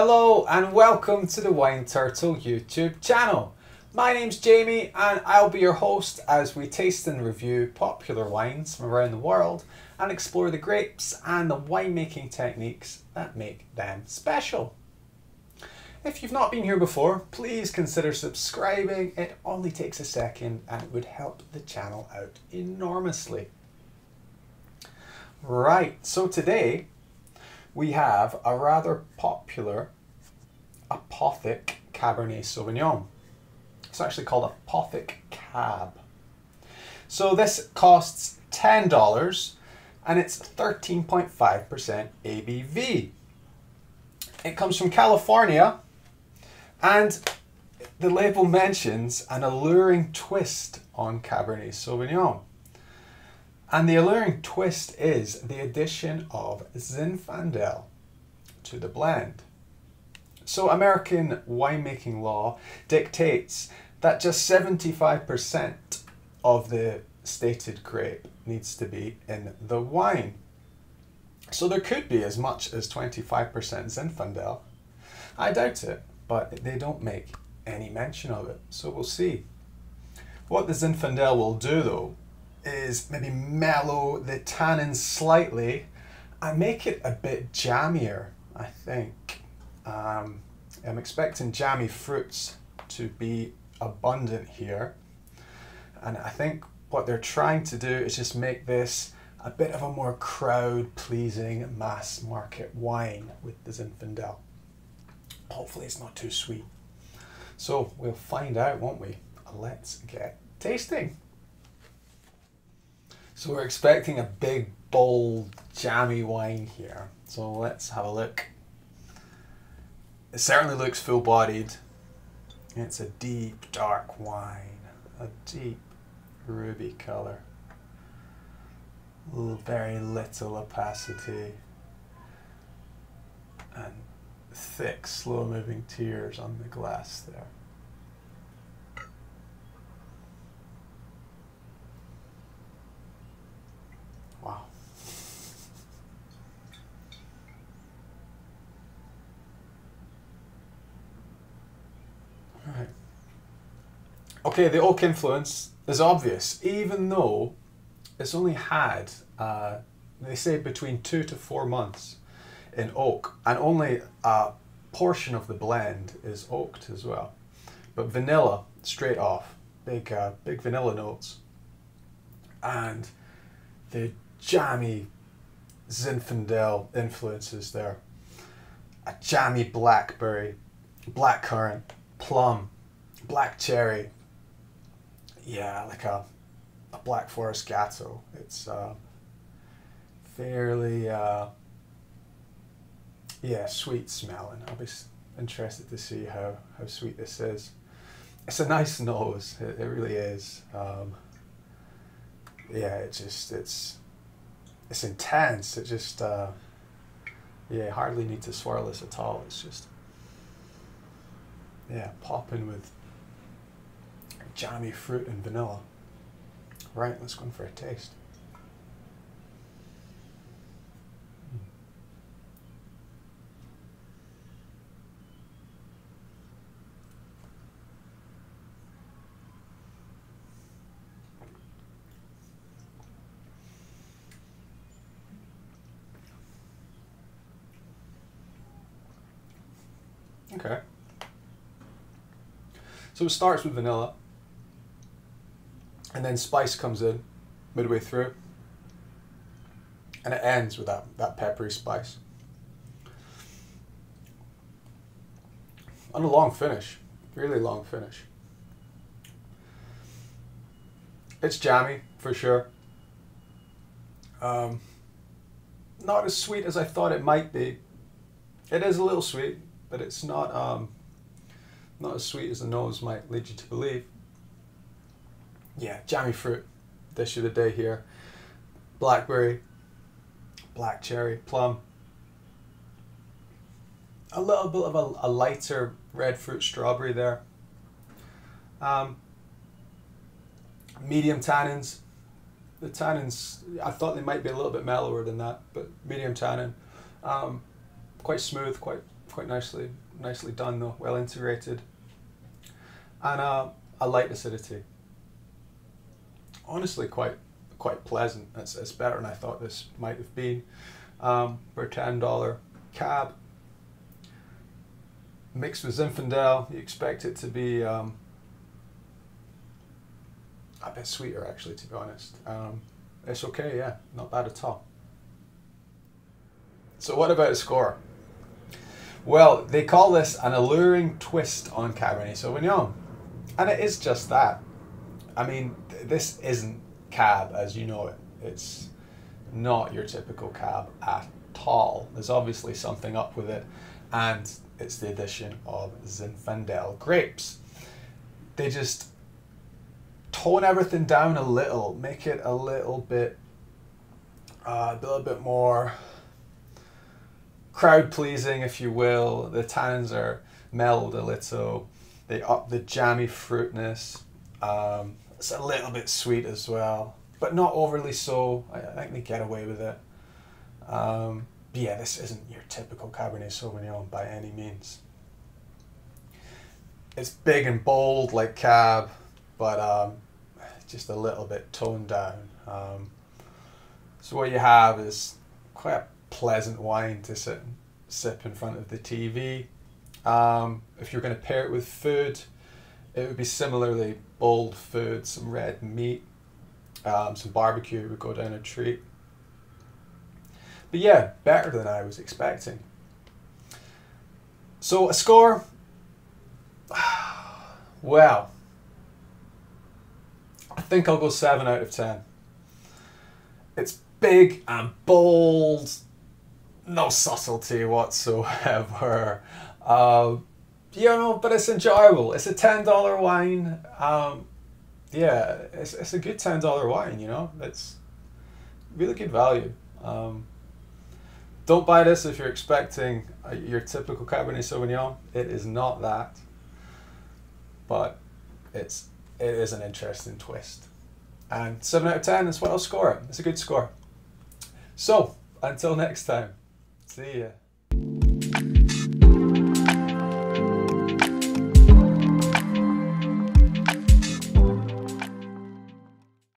Hello and welcome to the Wine Turtle YouTube channel. My name's Jamie and I'll be your host as we taste and review popular wines from around the world and explore the grapes and the winemaking techniques that make them special. If you've not been here before, please consider subscribing. It only takes a second and it would help the channel out enormously. Right, so today we have a rather popular Apothic Cabernet Sauvignon. It's actually called Apothic Cab. So this costs $10 and it's 13.5% ABV. It comes from California and the label mentions an alluring twist on Cabernet Sauvignon. And the alluring twist is the addition of Zinfandel to the blend. So American winemaking law dictates that just 75% of the stated grape needs to be in the wine. So there could be as much as 25% Zinfandel. I doubt it, but they don't make any mention of it, so we'll see. What the Zinfandel will do though is maybe mellow the tannin slightly and make it a bit jammier, I think. I'm expecting jammy fruits to be abundant here, and I think what they're trying to do is just make this a bit of a more crowd-pleasing mass market wine with the Zinfandel. Hopefully it's not too sweet. So we'll find out, won't we? Let's get tasting. So we're expecting a big, bold, jammy wine here. So let's have a look. It certainly looks full-bodied. It's a deep, dark wine. A deep, ruby color. Very little opacity. And thick, slow-moving tears on the glass there. Okay, the oak influence is obvious, even though it's only had, they say, between 2 to 4 months in oak, and only a portion of the blend is oaked as well. But vanilla, straight off, big vanilla notes, and the jammy Zinfandel influences there. A jammy blackberry, blackcurrant, plum, black cherry. Yeah, like a Black Forest Gatto. It's fairly, yeah, sweet smelling. I'll be interested to see how sweet this is. It's a nice nose, it really is. Yeah, it's intense. It just, yeah, hardly need to swirl this at all. It's just, yeah, popping with jammy fruit and vanilla. Right, let's go in for a taste. Okay. So it starts with vanilla. And then spice comes in midway through, and it ends with that peppery spice. And a long finish, really long finish. It's jammy for sure. Not as sweet as I thought it might be. It is a little sweet, but it's not as sweet as the nose might lead you to believe. Yeah, jammy fruit, dish of the day here. Blackberry, black cherry, plum. A little bit of a lighter red fruit strawberry there. Medium tannins. The tannins, I thought they might be a little bit mellower than that, but medium tannin. Quite smooth, quite quite nicely done though, well integrated. And a light acidity. Honestly, quite pleasant. It's better than I thought this might have been. For a $10 cab, mixed with Zinfandel, you expect it to be a bit sweeter, actually, to be honest. It's okay, yeah, not bad at all. So what about a score? Well, they call this an alluring twist on Cabernet Sauvignon, and it is just that. I mean, this isn't cab as you know it. It's not your typical cab at all. There's obviously something up with it, and it's the addition of Zinfandel grapes. They just tone everything down a little, make it a little bit more crowd pleasing, if you will. The tannins are mellowed a little. They up the jammy fruitness. It's a little bit sweet as well, but not overly so. I think they get away with it. But yeah, this isn't your typical Cabernet Sauvignon by any means. It's big and bold like Cab, but just a little bit toned down. So what you have is quite a pleasant wine to sip in front of the TV. If you're going to pair it with food, it would be similarly bold food, some red meat, some barbecue would go down a treat. But yeah, better than I was expecting. So a score, well, I think I'll go 7 out of 10. It's big and bold, no subtlety whatsoever. You know, but it's enjoyable. It's a $10 wine. Yeah, it's a good $10 wine, you know. It's really good value. Don't buy this if you're expecting your typical Cabernet Sauvignon. It is not that, but it is an interesting twist. And 7 out of 10 is what I'll score it. It's a good score. So, until next time, see ya.